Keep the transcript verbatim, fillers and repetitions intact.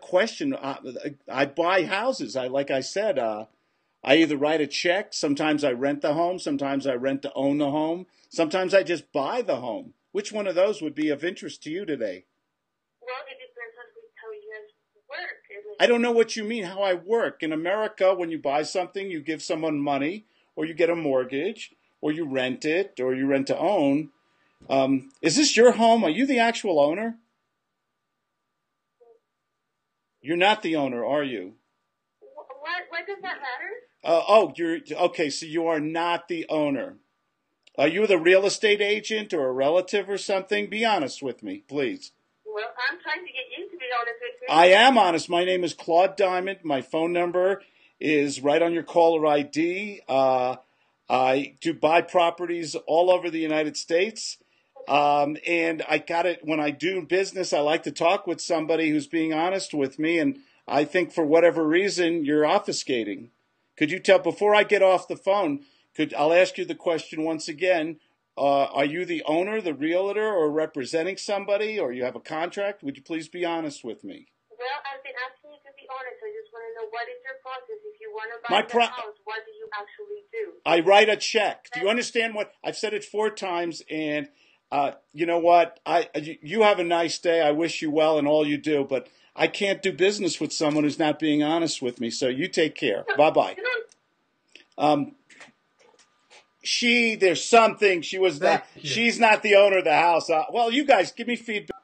Question. Uh, I buy houses. I like I said, uh, I either write a check. Sometimes I rent the home. Sometimes I rent to own the home. Sometimes I just buy the home. Which one of those would be of interest to you today? Well, it depends on how you work. I don't know what you mean, how I work. In America, when you buy something, you give someone money, or you get a mortgage, or you rent it, or you rent to own. Um, is this your home? Are you the actual owner? You're not the owner, are you? What, what does that matter? Uh, oh, you're okay. So you are not the owner. Are you the real estate agent or a relative or something? Be honest with me, please. Well, I'm trying to get you to be honest with me. I am honest. My name is Claude Diamond. My phone number is right on your caller I D. Uh, I do buy properties all over the United States. Um, and I got it when I do business, I like to talk with somebody who's being honest with me. And I think for whatever reason, you're obfuscating. Could you tell before I get off the phone, could I'll ask you the question once again. Uh, are you the owner, the realtor, or representing somebody, or you have a contract? Would you please be honest with me? Well, I've been asking you to be honest. I just want to know, what is your process? If you want to buy the house, what do you actually do? I write a check. Do you understand what I've said it four times and Uh, you know what? I you have a nice day. I wish you well in all you do, but I can't do business with someone who's not being honest with me. So you take care. Bye bye. Um, she, there's something. She was that. She's not the owner of the house. Uh, well, you guys give me feedback.